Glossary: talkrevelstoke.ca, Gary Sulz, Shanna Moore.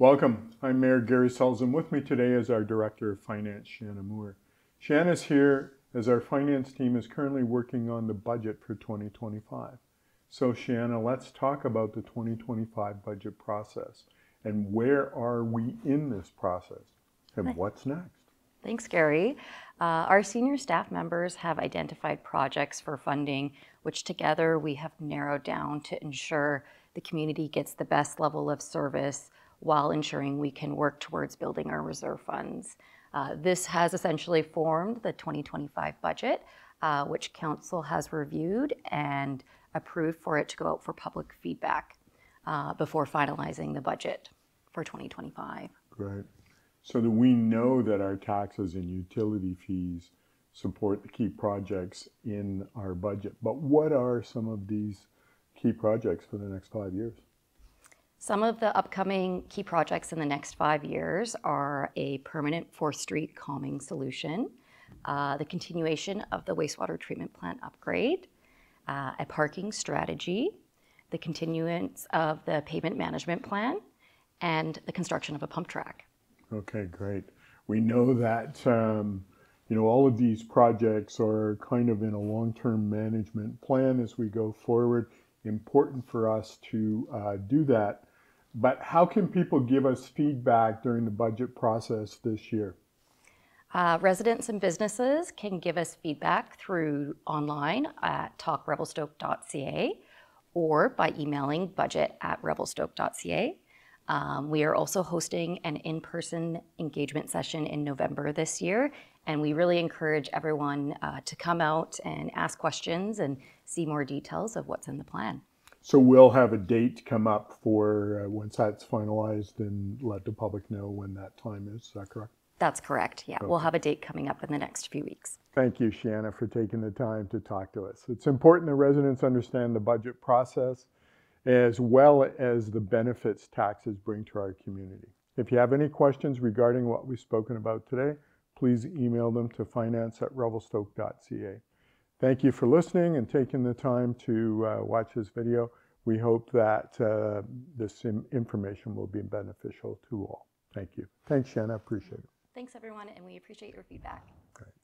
Welcome, I'm Mayor Gary Sulz, and with me today is our Director of Finance, Shanna Moore. Shanna's here as our finance team is currently working on the budget for 2025. So Shanna, let's talk about the 2025 budget process and where are we in this process and what's next? Thanks, Gary. Our senior staff members have identified projects for funding, which together we have narrowed down to ensure the community gets the best level of service while ensuring we can work towards building our reserve funds. This has essentially formed the 2025 budget, which Council has reviewed and approved for it to go out for public feedback before finalizing the budget for 2025. Great. So that we know that our taxes and utility fees support the key projects in our budget. But what are some of these key projects for the next 5 years? Some of the upcoming key projects in the next 5 years are a permanent 4th Street calming solution, the continuation of the wastewater treatment plant upgrade, a parking strategy, the continuance of the pavement management plan, and the construction of a pump track. Okay, great. We know that all of these projects are kind of in a long-term management plan as we go forward. Important for us to do that. But how can people give us feedback during the budget process this year? Residents and businesses can give us feedback through online at talkrevelstoke.ca or by emailing budget@revelstoke.ca. We are also hosting an in-person engagement session in November this year, and we really encourage everyone to come out and ask questions and see more details of what's in the plan. So we'll have a date come up for once that's finalized and let the public know when that time is that correct? That's correct, yeah. Okay. We'll have a date coming up in the next few weeks. Thank you, Shanna, for taking the time to talk to us. It's important that residents understand the budget process, as well as the benefits taxes bring to our community. If you have any questions regarding what we've spoken about today, please email them to finance@revelstoke.ca. Thank you for listening and taking the time to watch this video. We hope that this information will be beneficial to all. Thank you. Thanks, Shanna. I appreciate it. Thanks, everyone, and we appreciate your feedback. Great.